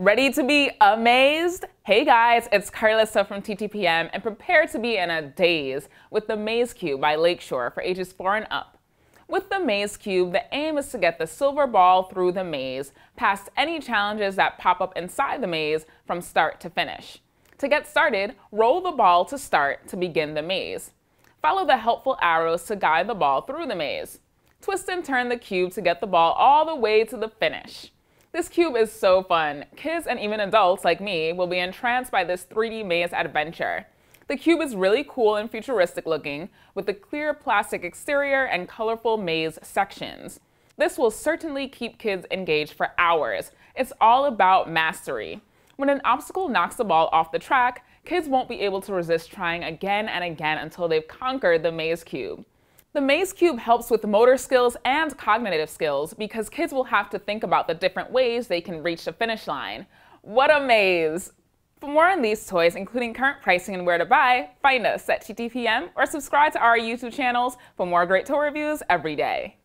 Ready to be amazed? Hey guys, it's Carlyssa from TTPM, and prepare to be in a daze with the Maze Cube by Lakeshore for ages 4 and up. With the Maze Cube, the aim is to get the silver ball through the maze, past any challenges that pop up inside the maze from start to finish. To get started, roll the ball to start to begin the maze. Follow the helpful arrows to guide the ball through the maze. Twist and turn the cube to get the ball all the way to the finish. This cube is so fun. Kids and even adults like me will be entranced by this 3D maze adventure. The cube is really cool and futuristic looking, with the clear plastic exterior and colorful maze sections. This will certainly keep kids engaged for hours. It's all about mastery. When an obstacle knocks the ball off the track, kids won't be able to resist trying again and again until they've conquered the Maze Cube. The Maze Cube helps with motor skills and cognitive skills because kids will have to think about the different ways they can reach the finish line. What a maze! For more on these toys, including current pricing and where to buy, find us at TTPM or subscribe to our YouTube channels for more great toy reviews every day.